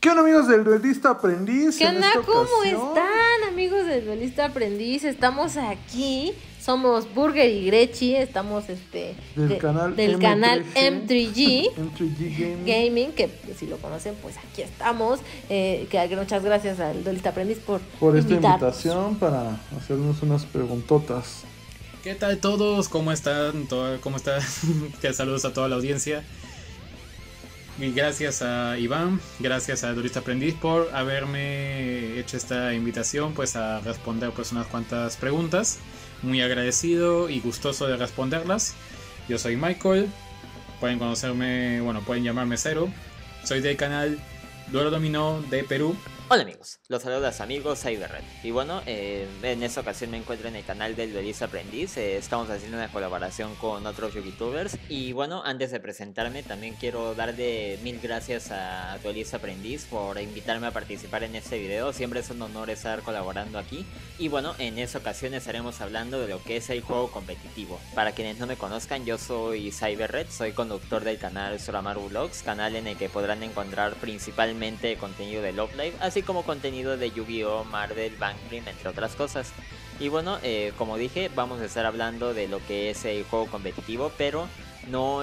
¿Qué onda, amigos del Duelista Aprendiz? ¿Qué onda? ¿Cómo están, amigos del Duelista Aprendiz? Estamos aquí, somos Burger y Grechi, estamos del canal M3G Gaming, que si lo conocen, pues aquí estamos. Que muchas gracias al Duelista Aprendiz por esta invitación para hacernos unas preguntotas. ¿Qué tal todos? ¿Cómo están? ¿Cómo están? Saludos a toda la audiencia. Y gracias a Iván, gracias a Duelista Aprendiz por haberme hecho esta invitación pues a responder pues unas cuantas preguntas. Muy agradecido y gustoso de responderlas. Yo soy Michael, pueden conocerme, bueno, pueden llamarme Cero. Soy del canal Duelo Dominó de Perú. Hola amigos, los saludos amigos Cyberred. Y bueno, en esta ocasión me encuentro en el canal del Duelista Aprendiz. Estamos haciendo una colaboración con otros youtubers. Y bueno, antes de presentarme también quiero darle mil gracias a Duelista Aprendiz por invitarme a participar en este video. Siempre es un honor estar colaborando aquí. Y bueno, en esta ocasión estaremos hablando de lo que es el juego competitivo. Para quienes no me conozcan, yo soy Cyberred, soy conductor del canal Zuramaru Vlogs, canal en el que podrán encontrar principalmente contenido de Love Live, así como contenido de Yu-Gi-Oh, Marvel, Banking, entre otras cosas. Y bueno, como dije, vamos a estar hablando de lo que es el juego competitivo, pero no,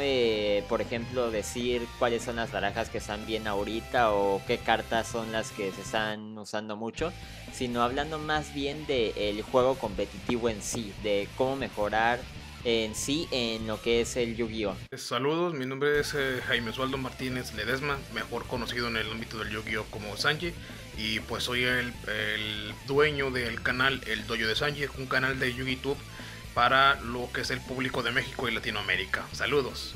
por ejemplo, decir cuáles son las barajas que están bien ahorita o qué cartas son las que se están usando mucho, sino hablando más bien del juego competitivo en sí, de cómo mejorar en sí en lo que es el Yu-Gi-Oh. Saludos, mi nombre es Jaime Oswaldo Martínez Ledesma, mejor conocido en el ámbito del Yu-Gi-Oh como Zanji, y pues soy el dueño del canal El Dojo de Zanji, un canal de Yu-Gi-Tube para lo que es el público de México y Latinoamérica. Saludos.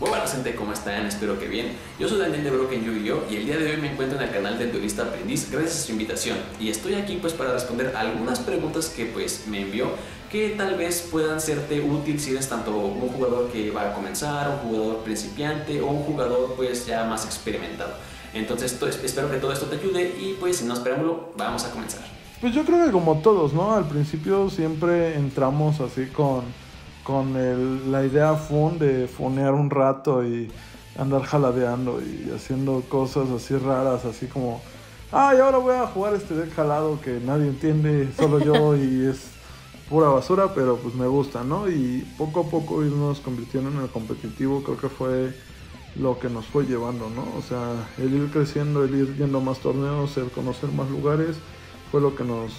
Hola gente, ¿cómo están? Espero que bien. Yo soy Daniel de Broken Yu-Gi-Oh y el día de hoy me encuentro en el canal del Duelista Aprendiz gracias a su invitación, y estoy aquí pues para responder algunas preguntas que pues me envió, que tal vez puedan serte útil si eres tanto un jugador que va a comenzar, un jugador principiante o un jugador pues ya más experimentado. Entonces espero que todo esto te ayude y pues sin más preámbulo vamos a comenzar. Pues yo creo que como todos, ¿no? Al principio siempre entramos así con la idea fun de funear un rato y andar jaladeando y haciendo cosas así raras, así como y ahora voy a jugar este deck jalado que nadie entiende, solo yo y es pura basura, pero pues me gusta, ¿no? Y poco a poco irnos convirtiendo en el competitivo, creo que fue lo que nos fue llevando, ¿no? O sea, el ir creciendo, el ir yendo a más torneos, el conocer más lugares, fue lo que nos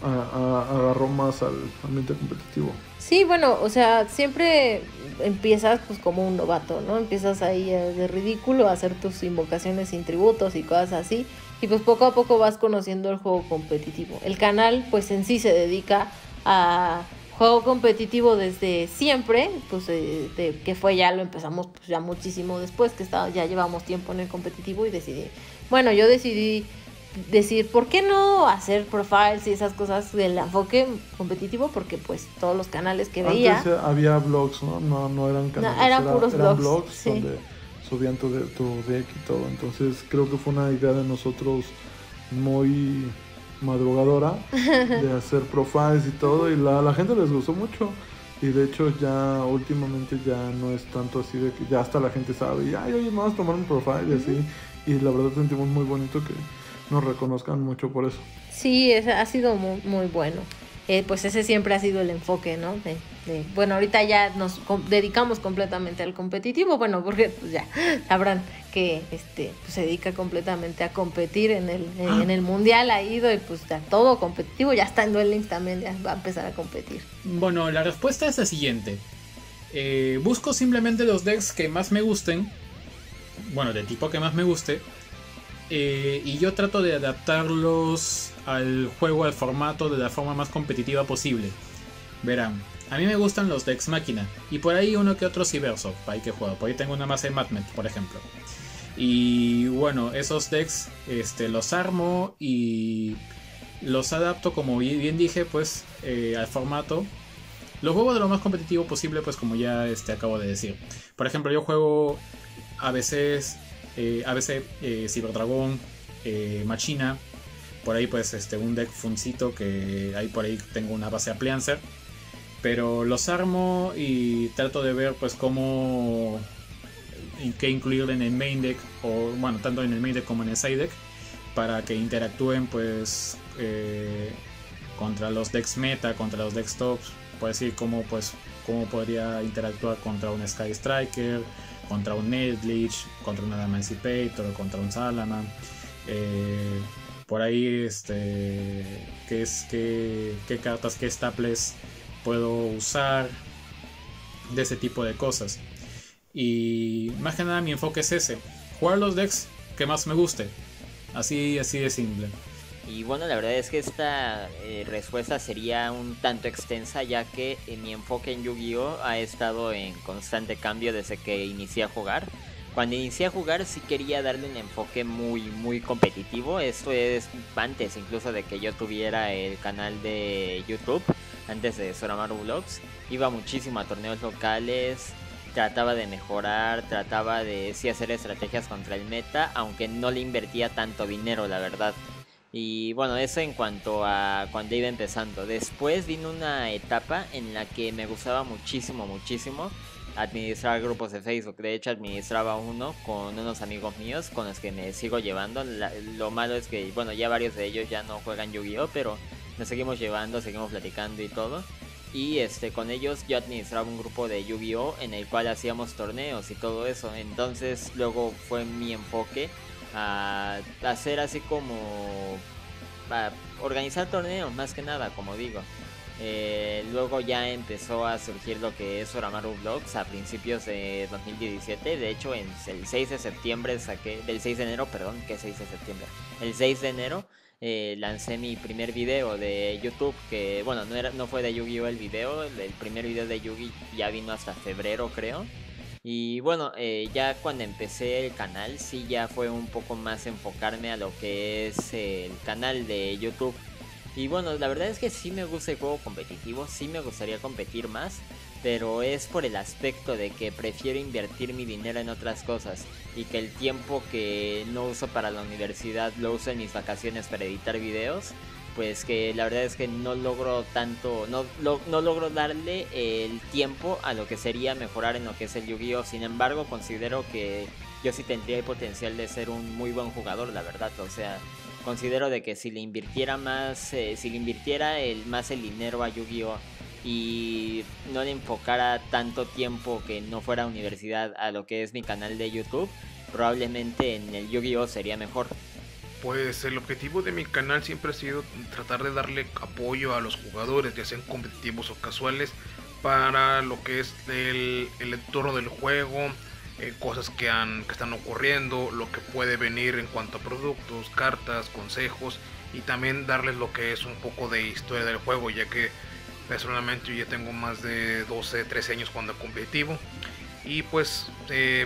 agarró más al ambiente competitivo. Sí, bueno, o sea, siempre empiezas pues como un novato, ¿no? Empiezas ahí de ridículo a hacer tus invocaciones sin tributos y cosas así, y pues poco a poco vas conociendo el juego competitivo. El canal pues en sí se dedica a juego competitivo desde siempre, pues que fue ya lo empezamos pues, ya muchísimo después, que ya llevamos tiempo en el competitivo y yo decidí decir, ¿por qué no hacer profiles y esas cosas del enfoque competitivo? Porque pues todos los canales que veía... Antes había blogs, ¿no? No eran canales, no, eran puros blogs sí, donde subían tu deck y todo, entonces creo que fue una idea de nosotros muy... madrugadora de hacer profiles y todo, y la gente les gustó mucho, y de hecho ya últimamente ya no es tanto así de que ya hasta la gente sabe y oye, vamos a tomar un profile y así, y la verdad sentimos muy bonito que nos reconozcan mucho por eso. Sí, ha sido muy, muy bueno. Pues ese siempre ha sido el enfoque, ¿no? Bueno, ahorita ya nos dedicamos completamente al competitivo, bueno, porque pues ya sabrán que pues se dedica completamente a competir en el mundial, ha ido y pues ya todo competitivo, ya está en Dueling también, ya va a empezar a competir. Bueno, la respuesta es la siguiente. Busco simplemente los decks que más me gusten, bueno, del tipo que más me guste, y yo trato de adaptarlos al juego, al formato, de la forma más competitiva posible. Verán, a mí me gustan los decks Machina, y por ahí uno que otro Cybersoft, hay que jugar. Por ahí tengo una más de Madmet, por ejemplo. Y bueno, esos decks los armo y los adapto, como bien dije, pues al formato. Los juego de lo más competitivo posible, pues como ya acabo de decir. Por ejemplo, yo juego ABC, Ciberdragón, Machina. Por ahí pues un deck funcito que ahí por ahí tengo una base Appliancer. Pero los armo y trato de ver pues cómo que incluir en el main deck, o bueno, tanto en el main deck como en el side deck, para que interactúen pues contra los decks meta, contra los decks tops. Puedo decir cómo podría interactuar contra un Sky Striker, contra un Edlich, contra un Emancipator, contra un Salaman. Por ahí qué cartas, qué staples puedo usar, de ese tipo de cosas. Y más que nada mi enfoque es ese, jugar los decks que más me guste, así de simple. Y bueno, la verdad es que esta respuesta sería un tanto extensa, ya que mi enfoque en Yu-Gi-Oh ha estado en constante cambio desde que inicié a jugar. Cuando inicié a jugar sí quería darle un enfoque muy competitivo. Esto es antes incluso de que yo tuviera el canal de YouTube, antes de Zuramaru Vlogs. Iba muchísimo a torneos locales, trataba de mejorar, trataba de sí hacer estrategias contra el meta, aunque no le invertía tanto dinero, la verdad. Y bueno, eso en cuanto a cuando iba empezando. Después vino una etapa en la que me gustaba muchísimo administrar grupos de Facebook. De hecho, administraba uno con unos amigos míos con los que me sigo llevando. Lo malo es que, bueno, ya varios de ellos ya no juegan Yu-Gi-Oh, pero nos seguimos llevando, seguimos platicando y todo. Y con ellos yo administraba un grupo de Yu-Gi-Oh en el cual hacíamos torneos y todo eso. Entonces luego fue mi enfoque a hacer así como a organizar torneos, más que nada, como digo. Luego ya empezó a surgir lo que es Zuramaru Vlogs a principios de 2017. De hecho, en el 6 de septiembre saqué, del 6 de enero, perdón, que 6 de septiembre, el 6 de enero lancé mi primer video de YouTube, que bueno, no fue de Yu-Gi-Oh el video. El primer video de Yu-Gi-Oh ya vino hasta febrero, creo. Y bueno, ya cuando empecé el canal sí ya fue un poco más enfocarme a lo que es el canal de YouTube. Y bueno, la verdad es que sí me gusta el juego competitivo, sí me gustaría competir más, pero es por el aspecto de que prefiero invertir mi dinero en otras cosas, y que el tiempo que no uso para la universidad lo uso en mis vacaciones para editar videos. Pues que la verdad es que no logro tanto, no logro darle el tiempo a lo que sería mejorar en lo que es el Yu-Gi-Oh. Sin embargo, considero que yo sí tendría el potencial de ser un muy buen jugador, la verdad. O sea, considero de que si le invirtiera más, si le invirtiera más el dinero a Yu-Gi-Oh y no le enfocara tanto tiempo que no fuera a universidad a lo que es mi canal de YouTube, probablemente en el Yu-Gi-Oh sería mejor. Pues el objetivo de mi canal siempre ha sido tratar de darle apoyo a los jugadores, ya sean competitivos o casuales, para lo que es el entorno del juego, cosas que están ocurriendo, lo que puede venir en cuanto a productos, cartas, consejos, y también darles lo que es un poco de historia del juego, ya que personalmente yo ya tengo más de 12, 13 años cuando competitivo. Y pues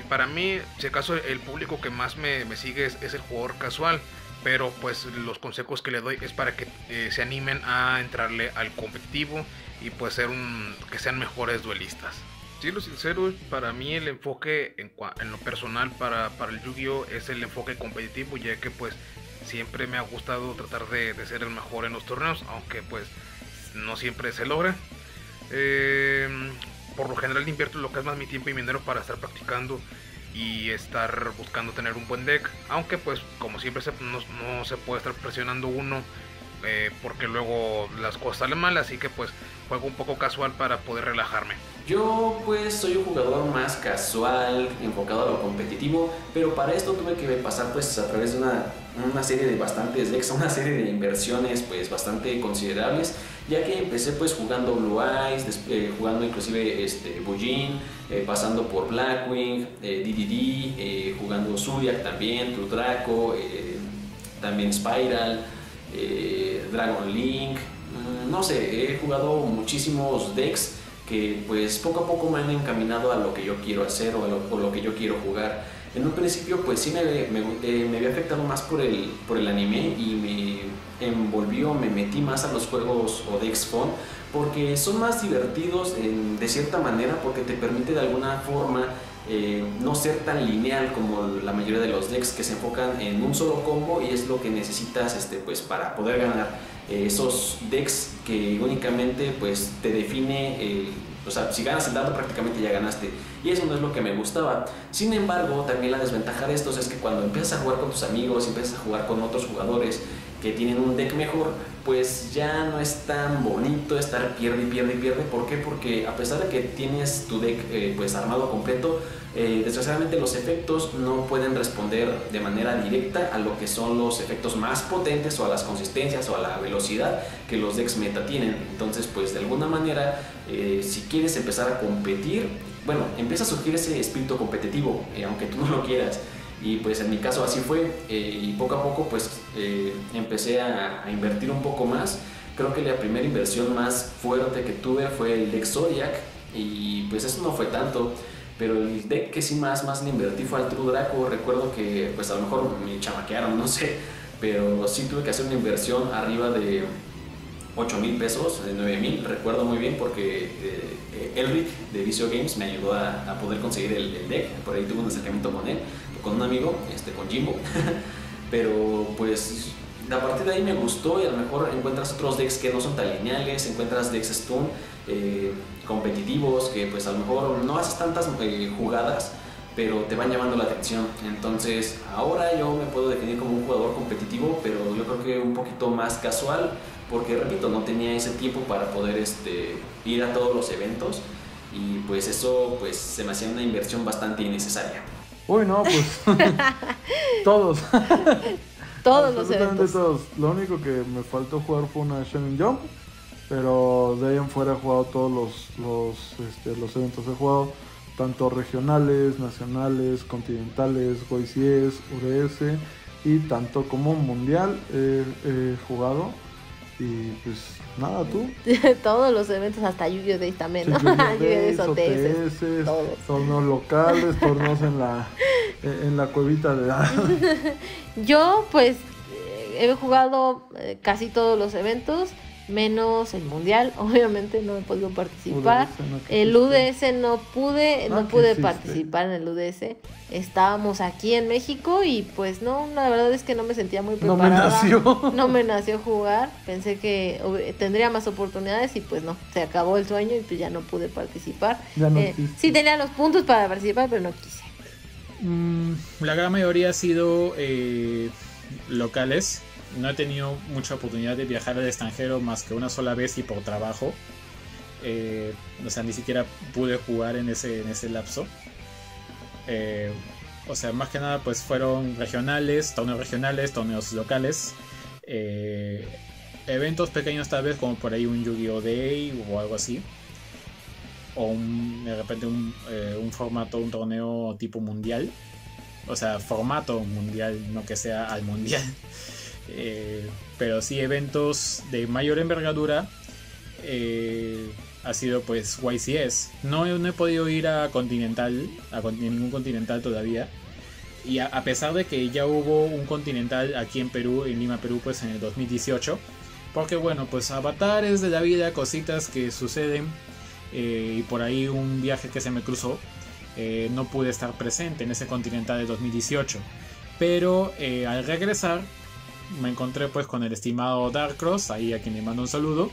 para mí, si acaso el público que más me sigue es el jugador casual, pero pues los consejos que le doy es para que se animen a entrarle al competitivo y pues que sean mejores duelistas. Siendo sincero, para mí el enfoque en lo personal para el Yu-Gi-Oh es el enfoque competitivo, ya que pues siempre me ha gustado tratar de ser el mejor en los torneos, aunque pues no siempre se logra. Por lo general invierto lo que es más mi tiempo y mi dinero para estar practicando y estar buscando tener un buen deck, aunque pues como siempre no se puede estar presionando uno, porque luego las cosas salen mal, así que pues juego un poco casual para poder relajarme. Yo pues soy un jugador más casual, enfocado a lo competitivo, pero para esto tuve que pasar pues a través de una serie de bastantes decks, una serie de inversiones pues bastante considerables, ya que empecé pues jugando Blue Eyes, jugando inclusive Bujin, pasando por Blackwing, DDD, jugando Zodiac también, True Draco, también Spiral, Dragon Link, no sé, he jugado muchísimos decks que pues poco a poco me han encaminado a lo que yo quiero hacer o lo que yo quiero jugar. En un principio pues sí me había afectado más por el anime y me envolvió, me metí más a los juegos o decks fun, porque son más divertidos de cierta manera, porque te permite de alguna forma no ser tan lineal como la mayoría de los decks que se enfocan en un solo combo, y es lo que necesitas pues para poder ganar. Esos decks que únicamente pues te define, o sea, si ganas el dado prácticamente ya ganaste, y eso no es lo que me gustaba. Sin embargo, también la desventaja de estos es que cuando empiezas a jugar con tus amigos, empiezas a jugar con otros jugadores que tienen un deck mejor, pues ya no es tan bonito estar pierde y pierde y pierde. ¿Por qué? Porque a pesar de que tienes tu deck pues armado completo, desgraciadamente los efectos no pueden responder de manera directa a lo que son los efectos más potentes o a las consistencias o a la velocidad que los decks meta tienen. Entonces pues de alguna manera si quieres empezar a competir, bueno, empieza a surgir ese espíritu competitivo aunque tú no lo quieras. Y pues en mi caso así fue, y poco a poco pues empecé a invertir un poco más. Creo que la primera inversión más fuerte que tuve fue el deck Zodiac, y pues eso no fue tanto, pero el deck que sí más le invertí fue al True Draco. Recuerdo que pues a lo mejor me chamaquearon, no sé, pero sí tuve que hacer una inversión arriba de 8,000 pesos, de 9,000, recuerdo muy bien, porque Elric de Vicio Games me ayudó a poder conseguir el deck. Por ahí tuve un acercamiento con él, con un amigo, con Jimbo. Pero pues a partir de ahí me gustó, y a lo mejor encuentras otros decks que no son tan lineales, encuentras decks stun competitivos que pues a lo mejor no haces tantas jugadas, pero te van llamando la atención. Entonces ahora yo me puedo definir como un jugador competitivo, pero yo creo que un poquito más casual, porque repito, no tenía ese tiempo para poder ir a todos los eventos, y pues eso pues se me hacía una inversión bastante innecesaria. Uy, no, pues todos los eventos. Todos. Lo único que me faltó jugar fue una Shonen Jump, pero de ahí en fuera he jugado todos los eventos. He jugado tanto regionales, nacionales, continentales, YCS, UDS, y tanto como mundial he jugado. Y pues nada, tú. Todos los eventos, hasta Yu-Gi-Oh! Day también, ¿no? Sí, Yu-Gi-Oh! Day, OTS, torneos locales, torneos en la cuevita de edad. Yo pues he jugado casi todos los eventos, menos el mundial. Obviamente no he podido participar. El UDS no pude participar en el UDS. Estábamos aquí en México y pues no, la verdad es que no me sentía muy preparada. No me nació jugar. Pensé que tendría más oportunidades y pues no, se acabó el sueño y pues ya no pude participar. No sí tenía los puntos para participar, pero no quise. La gran mayoría ha sido locales. No he tenido mucha oportunidad de viajar al extranjero más que una sola vez y por trabajo. O sea, ni siquiera pude jugar en ese lapso. O sea, más que nada pues fueron regionales, torneos locales, eventos pequeños tal vez, como por ahí un Yu-Gi-Oh! Day o algo así, o de repente un formato, un torneo tipo mundial. O sea, formato mundial, no que sea al mundial. Pero sí, eventos de mayor envergadura ha sido pues YCS. No he podido ir a Continental, ningún Continental todavía. Y a pesar de que ya hubo un Continental aquí en Perú, en Lima, Perú, pues en el 2018. Porque bueno, pues avatares de la vida, cositas que suceden, y por ahí un viaje que se me cruzó, no pude estar presente en ese Continental de 2018. Pero al regresar me encontré pues con el estimado Darkcross, ahí a quien le mando un saludo.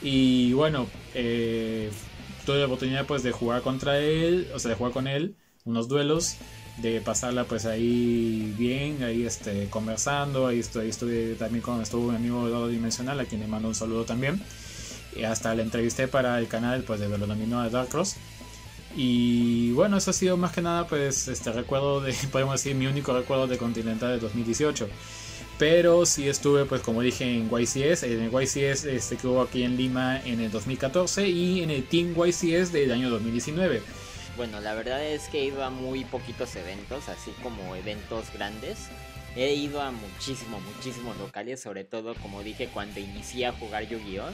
Y bueno, tuve la oportunidad pues de jugar contra él, o sea, de jugar con él unos duelos, de pasarla pues ahí bien, ahí conversando, ahí estuve también con mi amigo Duelo Dimensional, a quien le mando un saludo también. Y hasta la entrevisté para el canal pues de Duelo Dominó de Darkcross. Y bueno, eso ha sido más que nada pues recuerdo de, podemos decir, mi único recuerdo de Continental de 2018. Pero sí estuve, pues como dije, en YCS, en el YCS que hubo aquí en Lima en el 2014 y en el Team YCS del año 2019. Bueno, la verdad es que he ido a muy poquitos eventos, así como eventos grandes. He ido a muchísimos locales, sobre todo, como dije, cuando inicié a jugar Yu-Gi-Oh!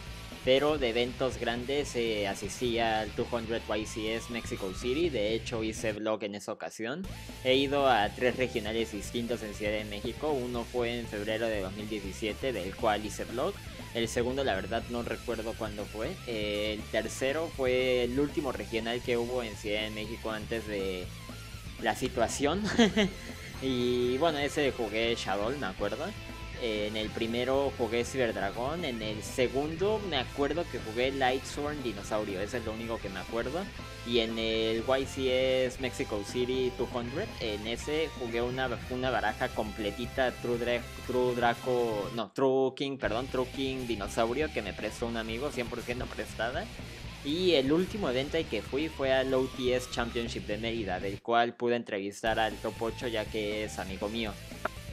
Pero de eventos grandes asistí al 200 YCS Mexico City, de hecho hice vlog en esa ocasión. He ido a 3 regionales distintos en Ciudad de México, uno fue en febrero de 2017, del cual hice vlog. El segundo, la verdad, no recuerdo cuándo fue. El tercero fue el último regional que hubo en Ciudad de México antes de la situación. Y bueno, ese jugué Shadol, me acuerdo. En el primero jugué Ciberdragón. En el segundo me acuerdo que jugué Lightsworn Dinosaurio. Ese es lo único que me acuerdo. Y en el YCS Mexico City 200, en ese jugué una baraja completita True King Dinosaurio, que me prestó un amigo, 100% prestada. Y el último evento al que fui fue al OTS Championship de Mérida, del cual pude entrevistar al Top 8 ya que es amigo mío.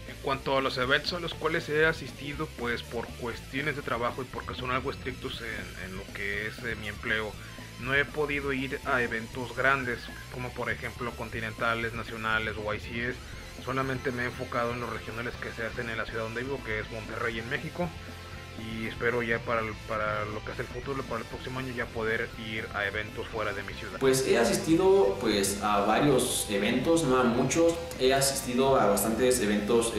En cuanto a los eventos a los cuales he asistido, pues por cuestiones de trabajo y porque son algo estrictos en lo que es mi empleo, no he podido ir a eventos grandes, como por ejemplo continentales, nacionales o YCS. Solamente me he enfocado en los regionales que se hacen en la ciudad donde vivo, que es Monterrey en México. Y espero ya para lo que es el futuro, para el próximo año, ya poder ir a eventos fuera de mi ciudad. Pues he asistido a varios eventos, no a muchos. He asistido a bastantes eventos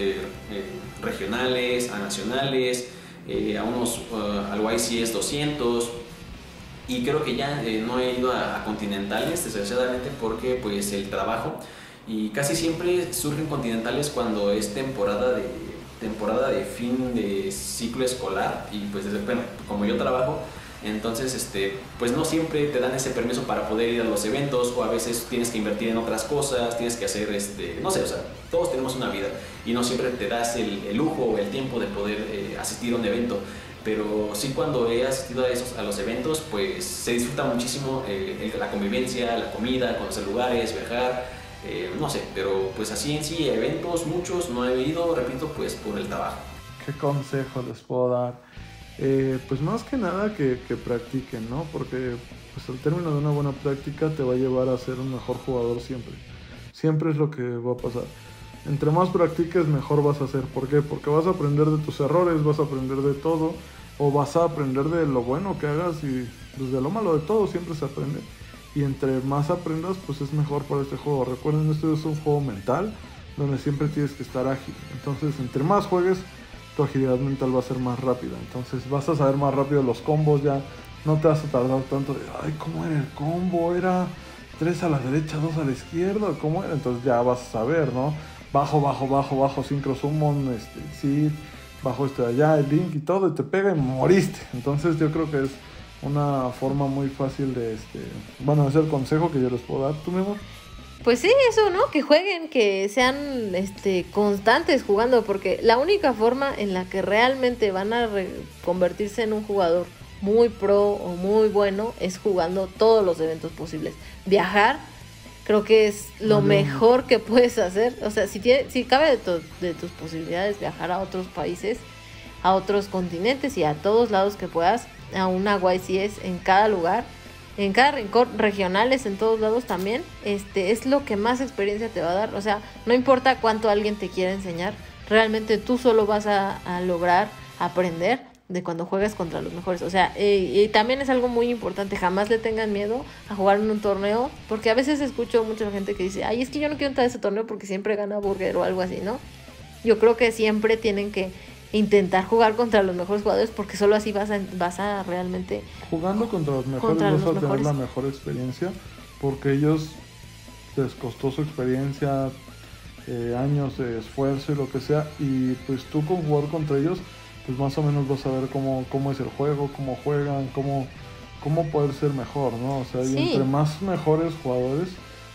regionales, a nacionales, al YCS 200. Y creo que ya no he ido a continentales, desgraciadamente, porque pues el trabajo. Y casi siempre surgen continentales cuando es temporada de fin de ciclo escolar, y pues bueno, como yo trabajo, entonces pues no siempre te dan ese permiso para poder ir a los eventos, o a veces tienes que invertir en otras cosas, tienes que hacer no sé, o sea, todos tenemos una vida y no siempre te das el lujo o el tiempo de poder asistir a un evento. Pero sí, cuando he asistido a los eventos, pues se disfruta muchísimo la convivencia, la comida, conocer lugares, viajar. No sé, pero pues así en sí, eventos muchos no he ido, repito, pues por el trabajo. ¿Qué consejo les puedo dar? Pues más que nada que practiquen, ¿no? Porque pues al término de una buena práctica te va a llevar a ser un mejor jugador siempre. Siempre es lo que va a pasar. Entre más practiques, mejor vas a ser. ¿Por qué? Porque vas a aprender de tus errores, vas a aprender de todo, o vas a aprender de lo bueno que hagas, y desde lo malo de todo siempre se aprende. Y entre más aprendas, pues es mejor para este juego. Recuerden, esto es un juego mental donde siempre tienes que estar ágil. Entonces, entre más juegues, tu agilidad mental va a ser más rápida. Entonces, vas a saber más rápido los combos, ya no te vas a tardar tanto de, ay, ¿cómo era el combo? Era 3 a la derecha, 2 a la izquierda, ¿cómo era? Entonces ya vas a saber, ¿no? Bajo, bajo, bajo, bajo, sincro summon, sí, bajo allá, el link y todo, y te pega y moriste. Entonces, yo creo que es una forma muy fácil de bueno, es el consejo que yo les puedo dar. ¿Tú, mi amor? Pues sí, eso, ¿no? Que jueguen, que sean constantes jugando, porque la única forma en la que realmente van a convertirse en un jugador muy pro o muy bueno es jugando todos los eventos posibles. Viajar creo que es lo mejor que puedes hacer. O sea, si cabe de tus posibilidades, viajar a otros países, a otros continentes y a todos lados que puedas, a una YCS en cada lugar, en cada rincón, regionales en todos lados también, es lo que más experiencia te va a dar. O sea, no importa cuánto alguien te quiera enseñar, realmente tú solo vas a lograr aprender de cuando juegas contra los mejores. O sea, y también es algo muy importante, jamás le tengan miedo a jugar en un torneo, porque a veces escucho mucha gente que dice, ay, es que yo no quiero entrar a ese torneo porque siempre gana Burger o algo así, ¿no? Yo creo que siempre tienen que intentar jugar contra los mejores jugadores, porque solo así vas a realmente... Jugando contra los mejores vas a tener la mejor experiencia, porque ellos les costó su experiencia, años de esfuerzo y lo que sea, y pues tú con jugar contra ellos, pues más o menos vas a ver cómo es el juego, cómo juegan, cómo poder ser mejor, ¿no? O sea, sí. Y entre más mejores jugadores,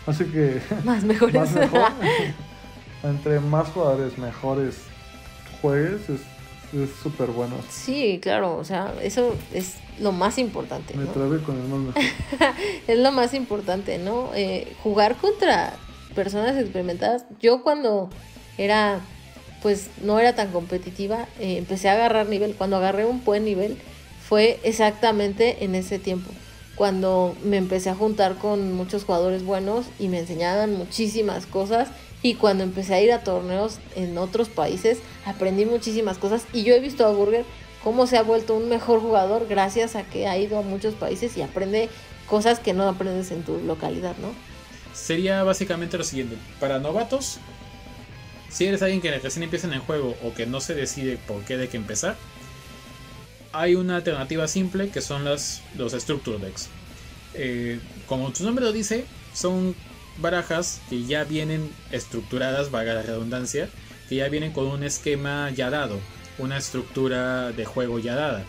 así que... Más mejores. Más mejor, entre más jugadores mejores juegues, es súper bueno. Sí, claro, o sea, eso es lo más importante, ¿no? Me trabé con el nombre. Es lo más importante, ¿no? Jugar contra personas experimentadas. Yo cuando era, pues no era tan competitiva, empecé a agarrar nivel. Cuando agarré un buen nivel fue exactamente en ese tiempo, cuando me empecé a juntar con muchos jugadores buenos y me enseñaban muchísimas cosas. Y cuando empecé a ir a torneos en otros países, aprendí muchísimas cosas. Y yo he visto a Burger cómo se ha vuelto un mejor jugador gracias a que ha ido a muchos países y aprende cosas que no aprendes en tu localidad, ¿no? Sería básicamente lo siguiente. Para novatos, si eres alguien que recién empieza en el juego o que no se decide por qué de qué empezar, hay una alternativa simple que son los Structure Decks. Como su nombre lo dice, son barajas que ya vienen estructuradas, valga la redundancia, que ya vienen con un esquema ya dado. una estructura de juego ya dada.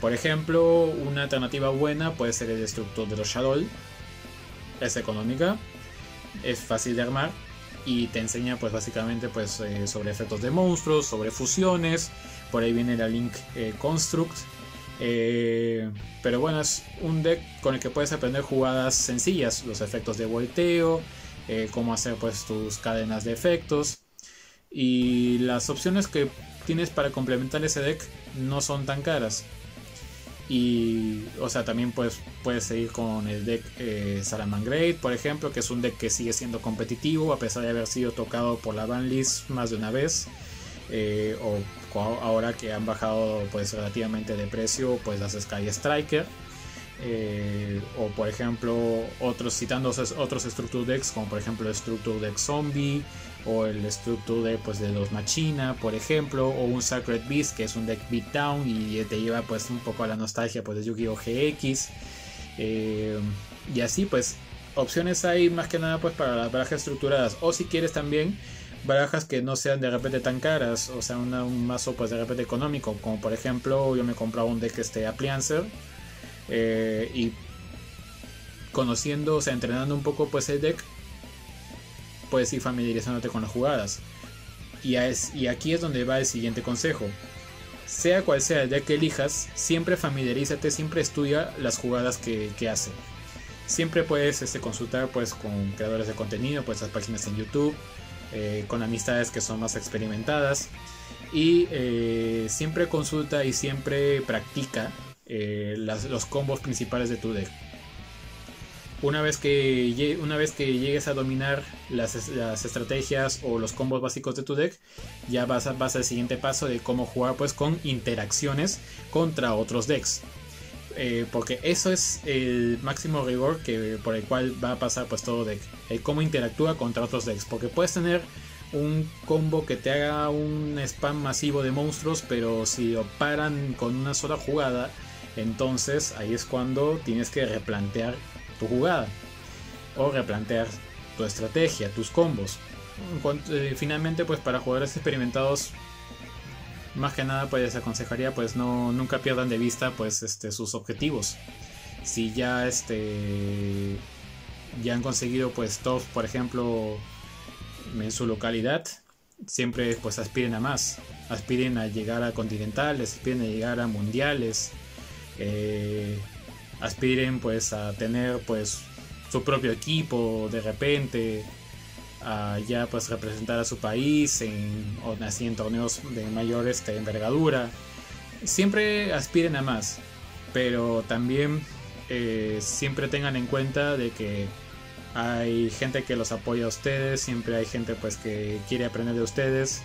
Por ejemplo, una alternativa buena puede ser el destructor de los Shadol. Es económica, es fácil de armar y te enseña pues básicamente pues, sobre efectos de monstruos, sobre fusiones. Por ahí viene la Link Construct. Pero bueno, es un deck con el que puedes aprender jugadas sencillas, los efectos de volteo, cómo hacer pues tus cadenas de efectos. Y las opciones que tienes para complementar ese deck no son tan caras. Y o sea, también puedes seguir con el deck Salamangreat, por ejemplo, que es un deck que sigue siendo competitivo a pesar de haber sido tocado por la banlist más de una vez. O ahora que han bajado pues relativamente de precio pues las Sky Striker, o por ejemplo otros, citando otros Structure Decks, como por ejemplo el Structure Deck Zombie o el Structure Deck pues, de los Machina, por ejemplo, o un Sacred Beast, que es un deck beatdown y te lleva pues un poco a la nostalgia pues de Yu-Gi-Oh! GX, y así pues opciones hay más que nada pues para las barajas estructuradas, o si quieres también barajas que no sean de repente tan caras, o sea un mazo pues de repente económico, como por ejemplo yo me compraba un deck Appliancer, y conociendo, o sea entrenando un poco pues el deck, puedes ir familiarizándote con las jugadas. Y aquí es donde va el siguiente consejo: sea cual sea el deck que elijas, siempre familiarízate, siempre estudia las jugadas que hace. Siempre puedes consultar pues con creadores de contenido, pues las páginas en YouTube, con amistades que son más experimentadas, y siempre consulta y siempre practica los combos principales de tu deck. Una vez que llegues a dominar las estrategias o los combos básicos de tu deck, ya vas al siguiente paso de cómo jugar pues con interacciones contra otros decks. Porque eso es el máximo rigor por el cual va a pasar pues todo deck, el cómo interactúa contra otros decks, porque puedes tener un combo que te haga un spam masivo de monstruos, pero si lo paran con una sola jugada, entonces ahí es cuando tienes que replantear tu jugada o replantear tu estrategia, tus combos. Finalmente pues para jugadores experimentados, más que nada pues les aconsejaría pues nunca pierdan de vista pues sus objetivos. Si ya han conseguido pues top, por ejemplo, en su localidad, siempre pues aspiren a más, aspiren a llegar a continentales, aspiren a llegar a mundiales, aspiren pues a tener pues su propio equipo de repente, a ya pues representar a su país en torneos de mayor envergadura. Siempre aspiren a más, pero también siempre tengan en cuenta de que hay gente que los apoya a ustedes, siempre hay gente pues que quiere aprender de ustedes,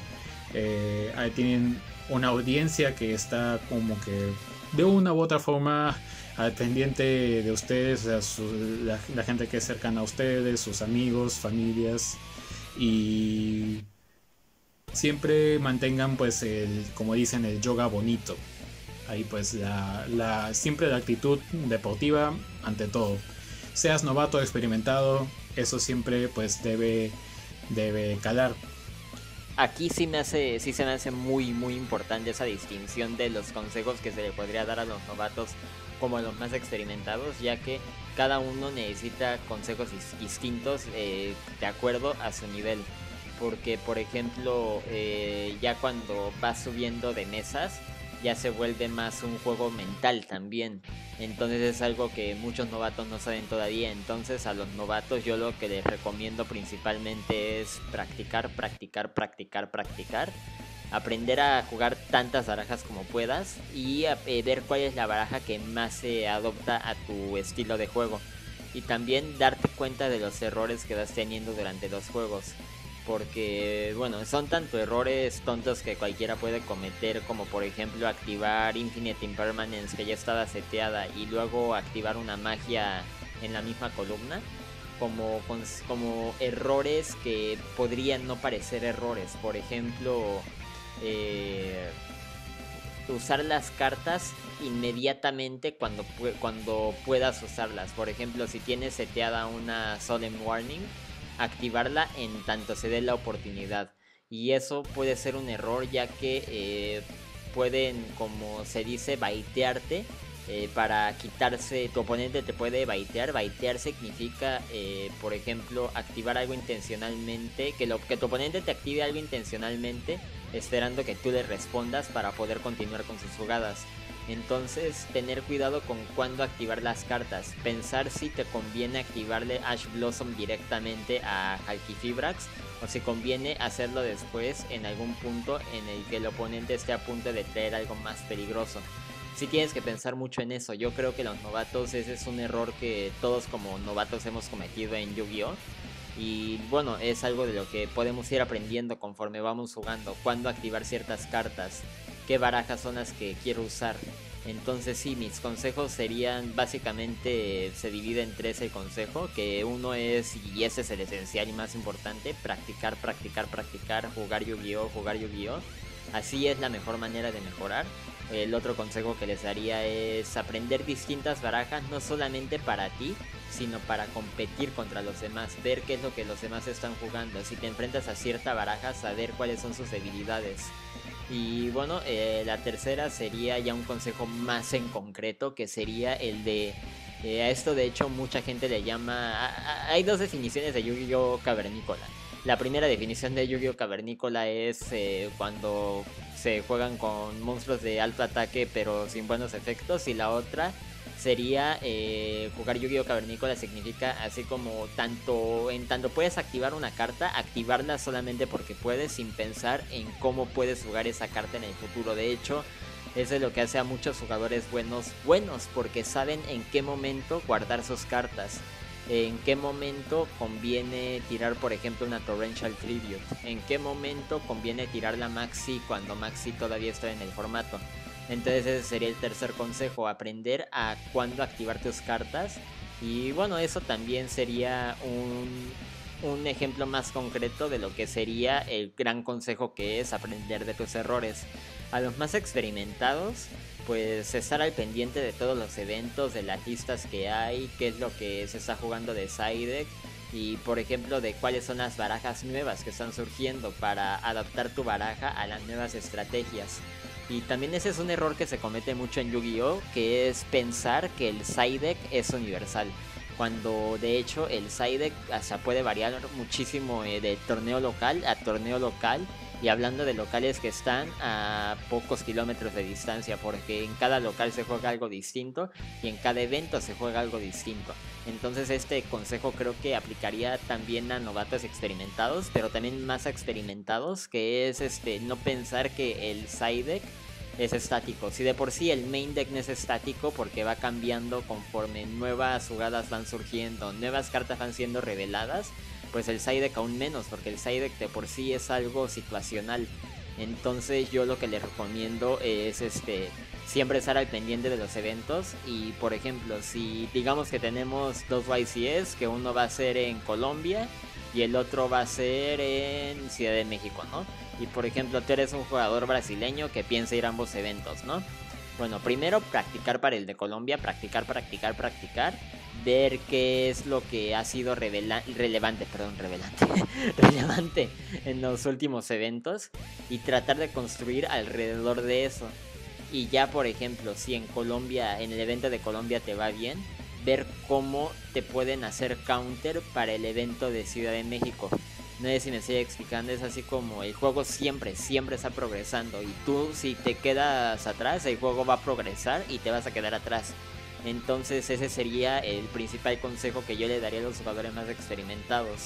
ahí tienen una audiencia que está como que de una u otra forma al pendiente de ustedes, o sea, la gente que es cercana a ustedes, sus amigos, familias, y siempre mantengan pues como dicen, el yoga bonito. Ahí pues siempre la actitud deportiva ante todo. Seas novato o experimentado, eso siempre pues debe calar. Aquí sí se me hace muy muy importante esa distinción de los consejos que se le podría dar a los novatos como a los más experimentados, ya que cada uno necesita consejos distintos de acuerdo a su nivel. Porque por ejemplo, ya cuando vas subiendo de mesas, ya se vuelve más un juego mental también. Entonces es algo que muchos novatos no saben todavía. Entonces a los novatos yo lo que les recomiendo principalmente es practicar. Aprender a jugar tantas barajas como puedas y ver cuál es la baraja que más se adopta a tu estilo de juego. Y también darte cuenta de los errores que vas teniendo durante los juegos. Porque, bueno, son tanto errores tontos que cualquiera puede cometer, como por ejemplo activar Infinite Impermanence que ya estaba seteada y luego activar una magia en la misma columna, como errores que podrían no parecer errores. Por ejemplo, usar las cartas inmediatamente cuando puedas usarlas. Por ejemplo, si tienes seteada una Solemn Warning, activarla en tanto se dé la oportunidad. Y eso puede ser un error, ya que pueden, como se dice, baitearte. Para quitarse, tu oponente te puede baitear. Baitear significa, por ejemplo, activar algo intencionalmente, que tu oponente te active algo intencionalmente, esperando que tú le respondas para poder continuar con sus jugadas. Entonces, tener cuidado con cuándo activar las cartas, pensar si te conviene activarle Ash Blossom directamente a Halquifibrax, o si conviene hacerlo después en algún punto en el que el oponente esté a punto de traer algo más peligroso. Sí tienes que pensar mucho en eso. Yo creo que los novatos, ese es un error que todos como novatos hemos cometido en Yu-Gi-Oh! Y bueno, es algo de lo que podemos ir aprendiendo conforme vamos jugando. Cuándo activar ciertas cartas, qué barajas son las que quiero usar. Entonces sí, mis consejos serían, básicamente se divide en tres el consejo. Que uno es, y ese es el esencial y más importante, practicar, practicar, practicar, jugar Yu-Gi-Oh! Jugar Yu-Gi-Oh! Así es la mejor manera de mejorar. El otro consejo que les daría es aprender distintas barajas, no solamente para ti, sino para competir contra los demás, ver qué es lo que los demás están jugando. Si te enfrentas a cierta baraja, saber cuáles son sus debilidades. Y bueno, la tercera sería ya un consejo más en concreto, que sería el de... a esto de hecho mucha gente le llama... hay dos definiciones de Yu-Gi-Oh! Cavernícola. La primera definición de Yu-Gi-Oh! Cavernícola es cuando se juegan con monstruos de alto ataque pero sin buenos efectos, y la otra sería jugar Yu-Gi-Oh! Cavernícola significa así como en tanto puedes activar una carta, activarla solamente porque puedes, sin pensar en cómo puedes jugar esa carta en el futuro. De hecho, eso es lo que hace a muchos jugadores buenos, porque saben en qué momento guardar sus cartas. En qué momento conviene tirar, por ejemplo, una Torrential Tribute. En qué momento conviene tirar la Maxi cuando Maxi todavía está en el formato. Entonces ese sería el tercer consejo, aprender a cuándo activar tus cartas. Y bueno, eso también sería un ejemplo más concreto de lo que sería el gran consejo, que es aprender de tus errores. A los más experimentados, pues estar al pendiente de todos los eventos, de las listas que hay, qué es lo que se está jugando de side deck, y por ejemplo de cuáles son las barajas nuevas que están surgiendo para adaptar tu baraja a las nuevas estrategias. Y también ese es un error que se comete mucho en Yu-Gi-Oh!, que es pensar que el side deck es universal, cuando de hecho el side deck hasta puede variar muchísimo de torneo local a torneo local. Y hablando de locales que están a pocos kilómetros de distancia, porque en cada local se juega algo distinto y en cada evento se juega algo distinto. Entonces este consejo creo que aplicaría también a novatos experimentados, pero también más experimentados, que es no pensar que el side deck es estático. Si de por sí el main deck no es estático, porque va cambiando conforme nuevas jugadas van surgiendo, nuevas cartas van siendo reveladas, pues el side deck aún menos, porque el side deck de por sí es algo situacional. Entonces yo lo que les recomiendo es siempre estar al pendiente de los eventos. Y por ejemplo, si digamos que tenemos dos YCS, que uno va a ser en Colombia y el otro va a ser en Ciudad de México, ¿no? Y por ejemplo, tú eres un jugador brasileño que piensa ir a ambos eventos, ¿no? Bueno, primero practicar para el de Colombia, practicar, practicar, practicar, ver qué es lo que ha sido relevante en los últimos eventos, y tratar de construir alrededor de eso. Y ya, por ejemplo, si en Colombia, en el evento de Colombia te va bien, ver cómo te pueden hacer counter para el evento de Ciudad de México. No sé si me estoy explicando, es así como el juego siempre está progresando, y tú, si te quedas atrás, el juego va a progresar y te vas a quedar atrás. Entonces ese sería el principal consejo que yo le daría a los jugadores más experimentados.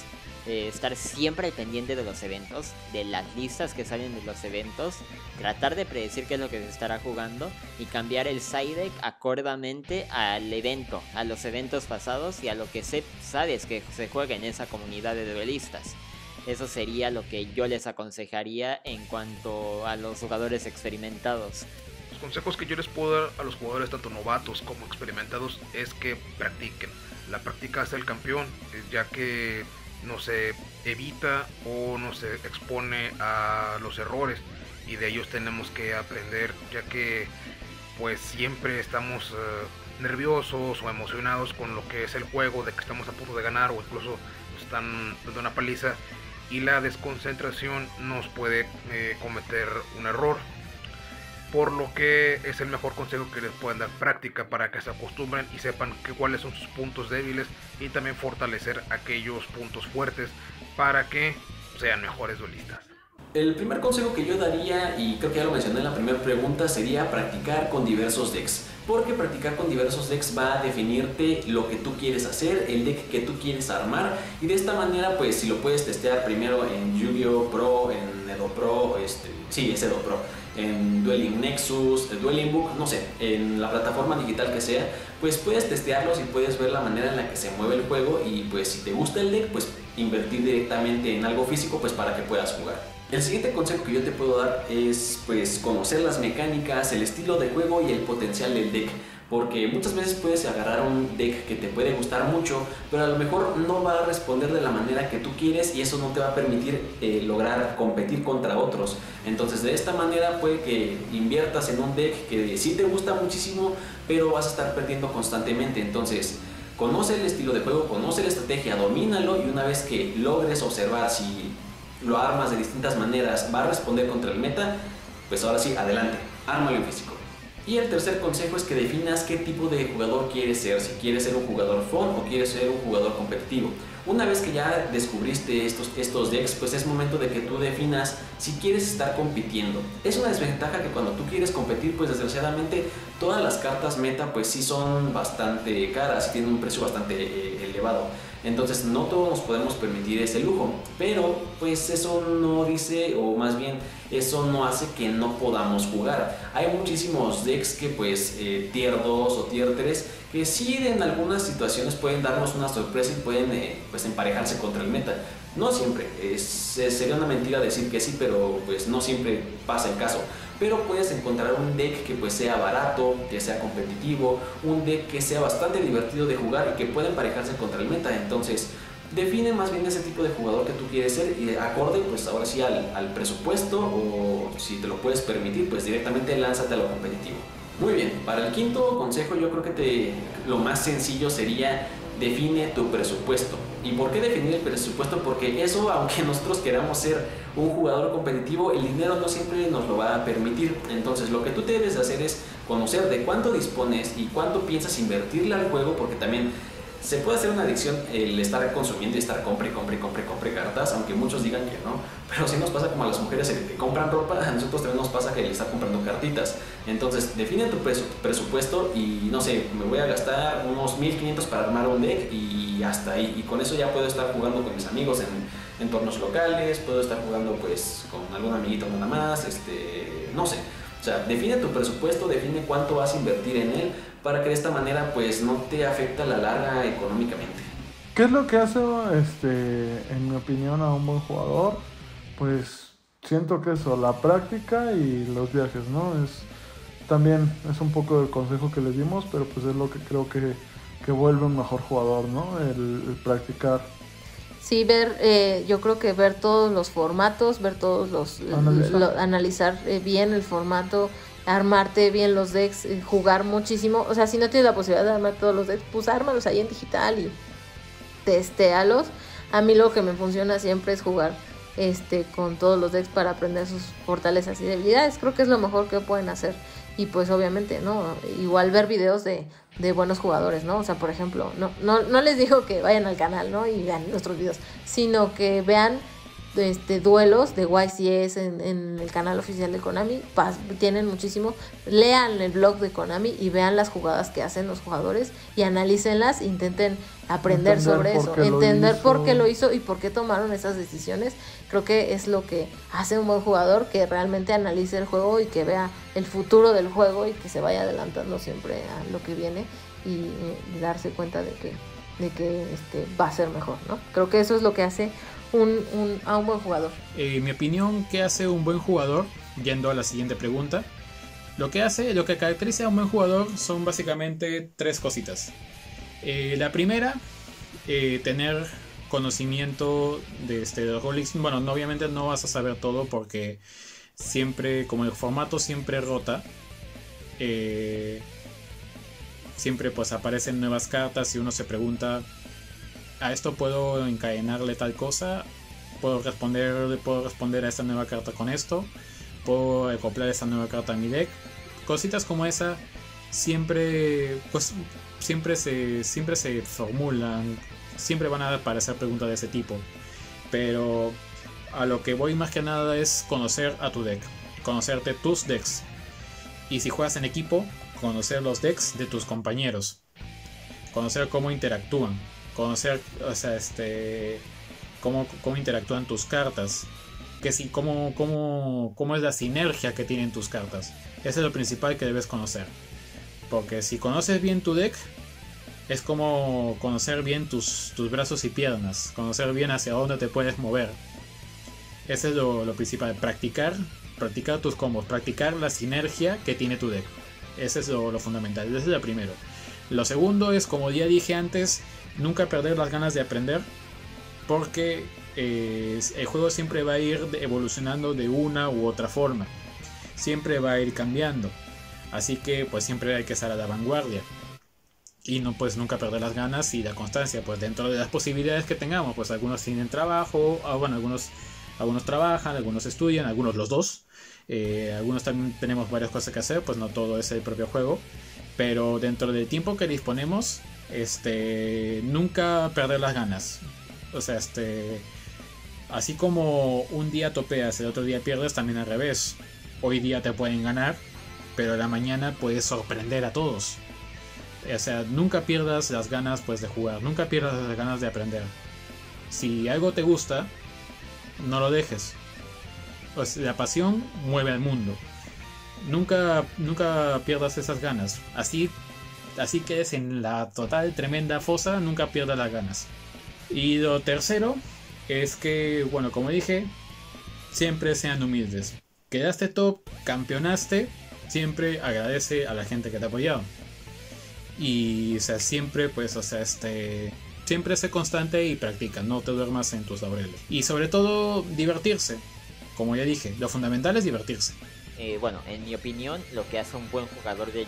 Estar siempre al pendiente de los eventos, de las listas que salen de los eventos, tratar de predecir qué es lo que se estará jugando y cambiar el side deck acordamente al evento, a los eventos pasados y a lo que sabes que se juega en esa comunidad de duelistas. Eso sería lo que yo les aconsejaría en cuanto a los jugadores experimentados. Consejos que yo les puedo dar a los jugadores tanto novatos como experimentados es que practiquen. La práctica hace el campeón, ya que no se evita o no se expone a los errores, y de ellos tenemos que aprender, ya que pues siempre estamos nerviosos o emocionados con lo que es el juego, de que estamos a punto de ganar o incluso nos están dando una paliza, y la desconcentración nos puede cometer un error. por lo que es el mejor consejo que les pueden dar, práctica, para que se acostumbren y sepan cuáles son sus puntos débiles y también fortalecer aquellos puntos fuertes para que sean mejores duelistas. El primer consejo que yo daría, y creo que ya lo mencioné en la primera pregunta, sería practicar con diversos decks. Porque practicar con diversos decks va a definirte lo que tú quieres hacer, el deck que tú quieres armar. Y de esta manera, pues si lo puedes testear primero en Yu-Gi-Oh! Pro, en Edo Pro, sí, es Edo Pro, en Dueling Nexus, Dueling Book, no sé, en la plataforma digital que sea, pues puedes testearlos y puedes ver la manera en la que se mueve el juego. Y pues si te gusta el deck, pues invertir directamente en algo físico, pues para que puedas jugar. El siguiente consejo que yo te puedo dar es pues conocer las mecánicas, el estilo de juego y el potencial del deck. Porque muchas veces puedes agarrar un deck que te puede gustar mucho, pero a lo mejor no va a responder de la manera que tú quieres y eso no te va a permitir lograr competir contra otros. Entonces de esta manera puede que inviertas en un deck que sí te gusta muchísimo, pero vas a estar perdiendo constantemente. Entonces conoce el estilo de juego, conoce la estrategia, domínalo, y una vez que logres observar si lo armas de distintas maneras, va a responder contra el meta, pues ahora sí, adelante, ármalo en físico. Y el tercer consejo es que definas qué tipo de jugador quieres ser, si quieres ser un jugador fun o quieres ser un jugador competitivo. Una vez que ya descubriste estos decks, pues es momento de que tú definas si quieres estar compitiendo. Es una desventaja que cuando tú quieres competir, pues desgraciadamente todas las cartas meta pues sí son bastante caras, tienen un precio bastante elevado. Entonces no todos nos podemos permitir ese lujo, pero pues eso no dice, o más bien eso no hace que no podamos jugar. Hay muchísimos decks que pues tier 2 o tier 3 que sí en algunas situaciones pueden darnos una sorpresa y pueden pues emparejarse contra el meta. No siempre, sería una mentira decir que sí, pero pues no siempre pasa el caso. Pero puedes encontrar un deck que pues sea barato, que sea competitivo, un deck que sea bastante divertido de jugar y que pueda emparejarse contra el meta. Entonces define más bien ese tipo de jugador que tú quieres ser y acorde pues ahora sí al presupuesto, o si te lo puedes permitir pues directamente lánzate a lo competitivo. Muy bien, para el quinto consejo yo creo que lo más sencillo sería: define tu presupuesto. ¿Y por qué definir el presupuesto? Porque eso, aunque nosotros queramos ser un jugador competitivo, el dinero no siempre nos lo va a permitir. Entonces lo que tú debes hacer es conocer de cuánto dispones y cuánto piensas invertirle al juego, porque también se puede hacer una adicción el estar consumiendo y estar compre cartas, aunque muchos digan que no. Pero sí nos pasa como a las mujeres que compran ropa, a nosotros también nos pasa que le están comprando cartitas. Entonces define tu presupuesto y no sé, me voy a gastar unos 1500 para armar un deck y hasta ahí. Y con eso ya puedo estar jugando con mis amigos en entornos locales, puedo estar jugando pues con algún amiguito nada más, no sé. O sea, define tu presupuesto, define cuánto vas a invertir en él, para que de esta manera pues no te afecte a la larga económicamente. ¿Qué es lo que hace, en mi opinión, a un buen jugador? Pues siento que eso, la práctica y los viajes, ¿no? También es un poco el consejo que les dimos, pero pues es lo que creo que vuelve un mejor jugador, ¿no? El practicar. Sí, ver, yo creo que ver todos los formatos, ver todos los... analizar bien el formato, armarte bien los decks, jugar muchísimo. O sea, si no tienes la posibilidad de armar todos los decks, pues ármalos ahí en digital y testéalos. A mí lo que me funciona siempre es jugar con todos los decks para aprender sus fortalezas y debilidades. Creo que es lo mejor que pueden hacer. Y pues obviamente, ¿no? Igual ver videos de buenos jugadores, ¿no? O sea, por ejemplo, no les digo que vayan al canal, ¿no? Y vean nuestros videos, sino que vean duelos de YCS en el canal oficial de Konami, tienen muchísimo. Lean el blog de Konami y vean las jugadas que hacen los jugadores y analícenlas, intenten aprender sobre eso, entender por qué lo hizo y por qué tomaron esas decisiones. Creo que es lo que hace un buen jugador, que realmente analice el juego y que vea el futuro del juego y que se vaya adelantando siempre a lo que viene y darse cuenta de que va a ser mejor, ¿no? Creo que eso es lo que hace a un buen jugador. En mi opinión, ¿qué hace un buen jugador? Yendo a la siguiente pregunta, lo que caracteriza a un buen jugador son básicamente tres cositas. La primera, tener conocimiento de los roles. Bueno, obviamente no vas a saber todo porque siempre, como el formato siempre rota, siempre pues aparecen nuevas cartas y uno se pregunta: a esto puedo encadenarle tal cosa, puedo responder a esta nueva carta con esto, puedo acoplar esa nueva carta a mi deck. Cositas como esa siempre, pues, siempre se formulan, siempre van a aparecer preguntas de ese tipo. Pero a lo que voy más que nada es conocer a tu deck, conocerte tus decks. Y si juegas en equipo, conocer los decks de tus compañeros, conocer cómo interactúan, conocer, o sea, cómo interactúan tus cartas, que sí, cómo es la sinergia que tienen tus cartas. Eso es lo principal que debes conocer, porque si conoces bien tu deck, es como conocer bien tus brazos y piernas, conocer bien hacia dónde te puedes mover. Eso es lo principal, practicar tus combos, practicar la sinergia que tiene tu deck. Ese es lo fundamental, ese es lo primero. Lo segundo es, como ya dije antes, nunca perder las ganas de aprender, porque el juego siempre va a ir evolucionando de una u otra forma, siempre va a ir cambiando, así que pues siempre hay que estar a la vanguardia y no, pues nunca perder las ganas y la constancia, pues dentro de las posibilidades que tengamos. Pues algunos tienen trabajo, bueno, algunos trabajan, algunos estudian, algunos los dos. Algunos también tenemos varias cosas que hacer, pues no todo es el propio juego. Pero dentro del tiempo que disponemos, nunca perder las ganas. O sea, así como un día topeas, el otro día pierdes, también al revés. Hoy día te pueden ganar, pero a la mañana puedes sorprender a todos. O sea, nunca pierdas las ganas, pues, de jugar, nunca pierdas las ganas de aprender. Si algo te gusta, no lo dejes. O sea, la pasión mueve al mundo. Nunca pierdas esas ganas. Así quedes en la total tremenda fosa, nunca pierdas las ganas. Y lo tercero es que, bueno, como dije, siempre sean humildes. Quedaste top, campeonaste, siempre agradece a la gente que te ha apoyado. Y, o sea, siempre, pues, o sea, siempre sé constante y practica, no te duermas en tus laureles. Y sobre todo, divertirse. Como ya dije, lo fundamental es divertirse. Bueno, en mi opinión, lo que hace un buen jugador de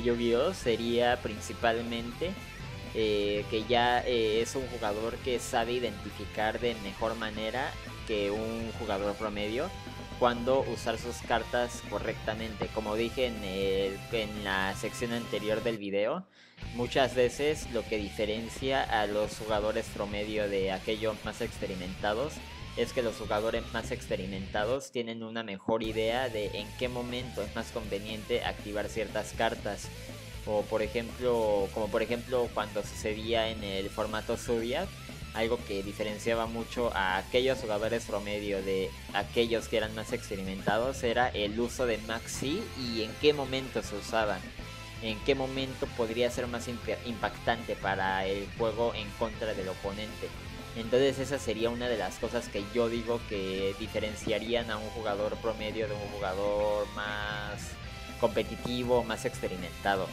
Yu-Gi-Oh, sería principalmente que ya es un jugador que sabe identificar de mejor manera que un jugador promedio cuando usar sus cartas correctamente. Como dije en la sección anterior del video, muchas veces lo que diferencia a los jugadores promedio de aquellos más experimentados es que los jugadores más experimentados tienen una mejor idea de en qué momento es más conveniente activar ciertas cartas. O por ejemplo, como por ejemplo cuando sucedía en el formato Zodiac, algo que diferenciaba mucho a aquellos jugadores promedio de aquellos que eran más experimentados era el uso de Maxi y en qué momento se usaban, en qué momento podría ser más impactante para el juego en contra del oponente. Entonces esa sería una de las cosas que yo digo que diferenciarían a un jugador promedio de un jugador más competitivo, más experimentado.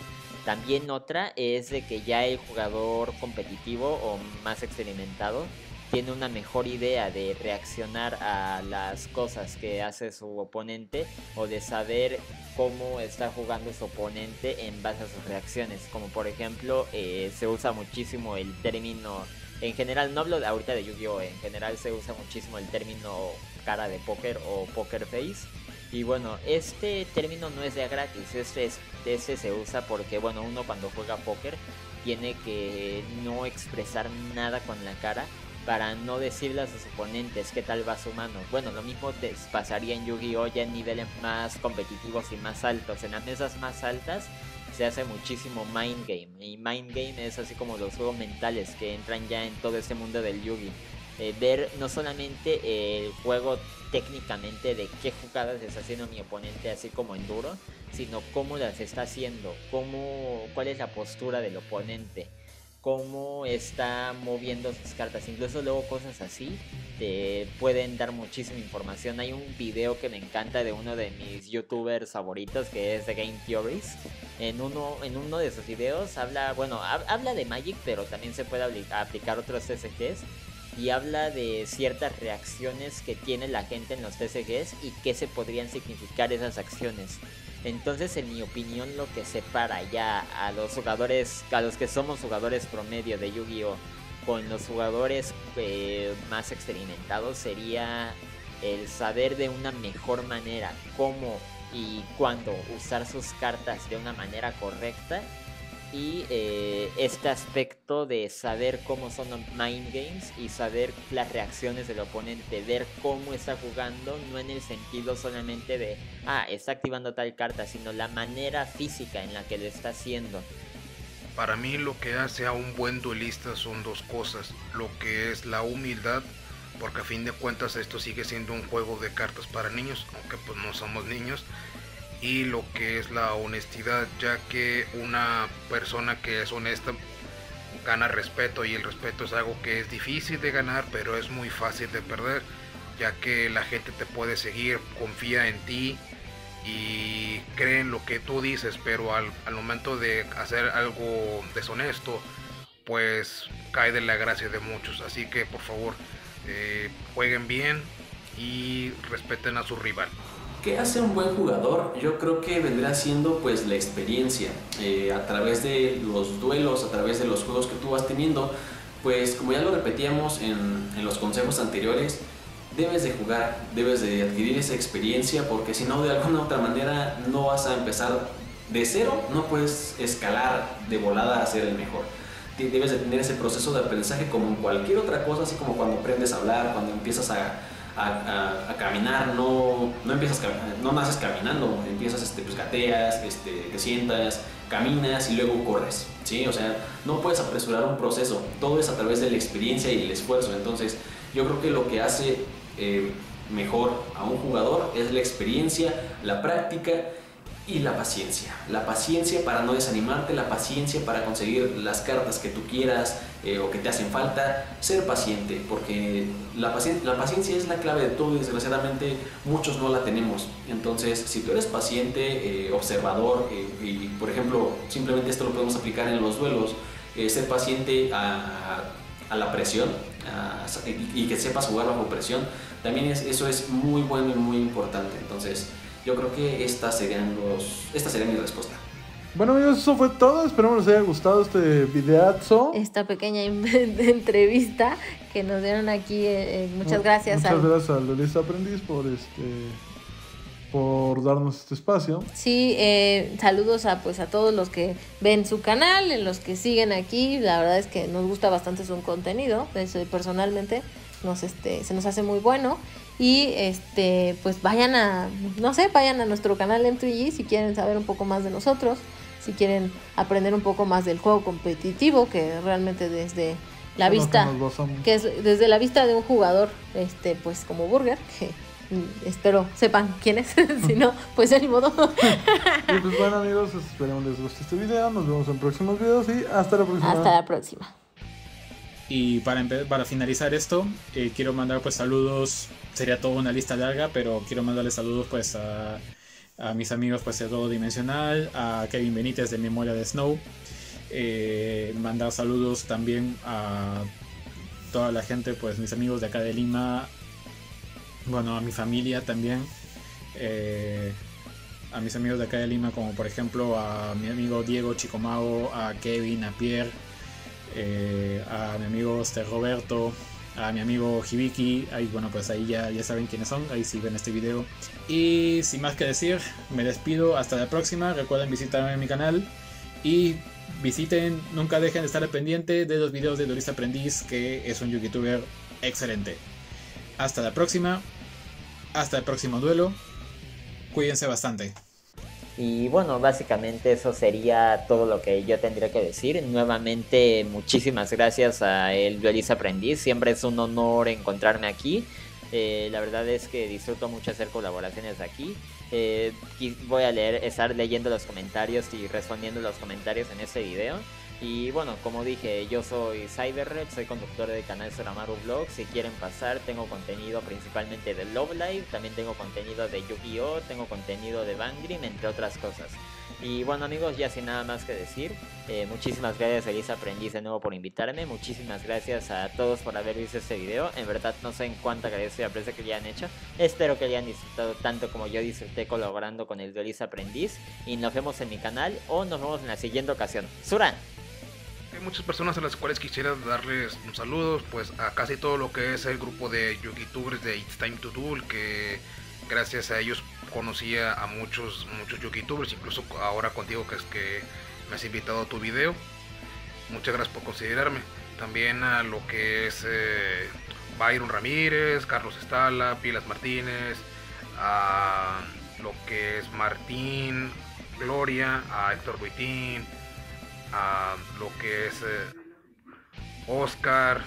También otra es de que ya el jugador competitivo o más experimentado tiene una mejor idea de reaccionar a las cosas que hace su oponente o de saber cómo está jugando su oponente en base a sus reacciones. Como por ejemplo, se usa muchísimo el término... En general, no hablo ahorita de Yu-Gi-Oh, en general se usa muchísimo el término cara de póker o poker face. Y bueno, este término no es de gratis, este se usa porque, bueno, uno cuando juega póker tiene que no expresar nada con la cara para no decirle a sus oponentes qué tal va su mano. Bueno, lo mismo te pasaría en Yu-Gi-Oh ya en niveles más competitivos y más altos. En las mesas más altas se hace muchísimo mind game, y mind game es así como los juegos mentales que entran ya en todo este mundo del Yu-Gi. Ver no solamente el juego técnicamente de qué jugadas está haciendo mi oponente así como en duro, sino cómo las está haciendo, cuál es la postura del oponente, cómo está moviendo sus cartas. Incluso luego cosas así te pueden dar muchísima información. Hay un video que me encanta de uno de mis youtubers favoritos que es The Game Theories. En uno de sus videos habla de Magic, pero también se puede aplicar otros TCGs, y habla de ciertas reacciones que tiene la gente en los TCGs y qué se podrían significar esas acciones. Entonces, en mi opinión, lo que separa ya a los jugadores, a los que somos jugadores promedio de Yu-Gi-Oh, con los jugadores más experimentados sería el saber de una mejor manera cómo y cuándo usar sus cartas de una manera correcta, y este aspecto de saber cómo son los mind games y saber las reacciones del oponente, ver cómo está jugando, no en el sentido solamente de está activando tal carta, sino la manera física en la que lo está haciendo. Para mí lo que hace a un buen duelista son dos cosas, lo que es la humildad, porque a fin de cuentas esto sigue siendo un juego de cartas para niños, aunque pues no somos niños, y lo que es la honestidad, ya que una persona que es honesta gana respeto, y el respeto es algo que es difícil de ganar pero es muy fácil de perder, ya que la gente te puede seguir, confía en ti y cree en lo que tú dices, pero al momento de hacer algo deshonesto pues cae de la gracia de muchos. Así que por favor jueguen bien y respeten a su rival. ¿Qué hace un buen jugador? Yo creo que vendrá siendo pues la experiencia, a través de los duelos, a través de los juegos que tú vas teniendo. Pues como ya lo repetíamos en los consejos anteriores, debes de jugar, debes de adquirir esa experiencia, porque si no, de alguna u otra manera no vas a empezar de cero, no puedes escalar de volada a ser el mejor. Debes de tener ese proceso de aprendizaje como en cualquier otra cosa, así como cuando aprendes a hablar, cuando empiezas a caminar, no naces caminando, empiezas, pues gateas, te sientas, caminas y luego corres, ¿sí? O sea, no puedes apresurar un proceso, todo es a través de la experiencia y el esfuerzo. Entonces yo creo que lo que hace mejor a un jugador es la experiencia, la práctica y la paciencia. La paciencia para no desanimarte, la paciencia para conseguir las cartas que tú quieras o que te hacen falta. Ser paciente, porque la paciencia es la clave de todo y desgraciadamente muchos no la tenemos. Entonces, si tú eres paciente, observador, y por ejemplo, simplemente esto lo podemos aplicar en los duelos, ser paciente a la presión, y que sepas jugar bajo presión, también eso es muy bueno y muy importante. Entonces, yo creo que esta sería mi respuesta. Bueno amigos, eso fue todo. Esperamos les haya gustado este videazo, esta pequeña entrevista que nos dieron aquí. Muchas gracias a Duelista Aprendiz por darnos este espacio. Sí, saludos a todos los que ven su canal, en los que siguen aquí. La verdad es que nos gusta bastante su contenido. Pues, personalmente se nos hace muy bueno. Y pues vayan a nuestro canal M3G si quieren saber un poco más de nosotros, si quieren aprender un poco más del juego competitivo, que realmente desde la vista que es desde la vista de un jugador pues como Burger, que espero sepan quién es, si no, pues ya ni modo. Y pues bueno amigos, esperemos les guste este video, nos vemos en próximos videos y hasta la próxima. Hasta la próxima. Y para finalizar esto, quiero mandar pues saludos, sería toda una lista larga, pero quiero mandarles saludos pues a mis amigos pues de Todo Dimensional, a Kevin Benítez de Memoria de Snow, mandar saludos también a toda la gente, pues mis amigos de acá de Lima, bueno, a mi familia también, a mis amigos de acá de Lima, como por ejemplo a mi amigo Diego Chicomago, a Kevin, a Pierre, a mi amigo Roberto, a mi amigo Hibiki. Ahí, bueno, pues ahí ya saben quiénes son, ahí sí ven este video. Y sin más que decir, me despido, hasta la próxima. Recuerden visitarme en mi canal y visiten, nunca dejen de estar al pendiente de los videos de Duelista Aprendiz, que es un youtuber excelente. Hasta la próxima, hasta el próximo duelo, cuídense bastante. Y bueno, básicamente eso sería todo lo que yo tendría que decir. Nuevamente, muchísimas gracias a el Duelista Aprendiz. Siempre es un honor encontrarme aquí. La verdad es que disfruto mucho hacer colaboraciones aquí. Voy a estar leyendo los comentarios y respondiendo los comentarios en este video. Y bueno, como dije, yo soy Cyberred, soy conductor del canal Zuramaru Vlogs. Si quieren pasar, tengo contenido principalmente de Love Live, también tengo contenido de Yu-Gi-Oh, tengo contenido de Bangrim, entre otras cosas. Y bueno amigos, ya sin nada más que decir, muchísimas gracias a Duelista Aprendiz de nuevo por invitarme, muchísimas gracias a todos por haber visto este video. En verdad no sé en cuánta agradezco y aprecio que le han hecho. Espero que le hayan disfrutado tanto como yo disfruté colaborando con el Duelista Aprendiz, y nos vemos en mi canal o nos vemos en la siguiente ocasión. ¡Zura! Hay muchas personas a las cuales quisiera darles un saludo, pues a casi todo lo que es el grupo de YugiTubers de It's Time to Duel, que gracias a ellos conocía a muchos YugiTubers, incluso ahora contigo que es que me has invitado a tu video. Muchas gracias por considerarme. También a lo que es Byron Ramírez, Carlos Estala, Pilas Martínez, a lo que es Martín Gloria, a Héctor Buitín, a lo que es Oscar,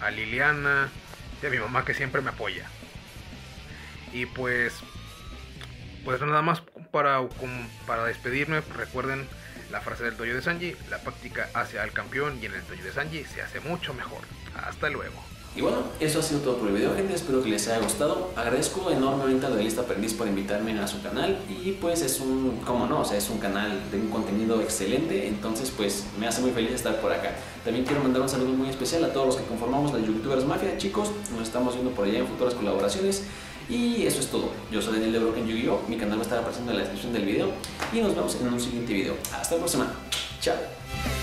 a Liliana y a mi mamá que siempre me apoya. Y pues nada más para despedirme, recuerden la frase del Dojo de Zanji: la práctica hace al campeón, y en el Dojo de Zanji se hace mucho mejor. Hasta luego. Y bueno, eso ha sido todo por el video, gente. Espero que les haya gustado. Agradezco enormemente a Duelista Aprendiz por invitarme a su canal. Y pues es un, como no, o sea, es un canal de un contenido excelente. Entonces pues me hace muy feliz estar por acá. También quiero mandar un saludo muy especial a todos los que conformamos la YouTubers Mafia. Chicos, nos estamos viendo por allá en futuras colaboraciones. Y eso es todo. Yo soy Daniel de Broken Yu-Gi-Oh. Mi canal va a estar apareciendo en la descripción del video. Y nos vemos en un siguiente video. Hasta la próxima. Chao.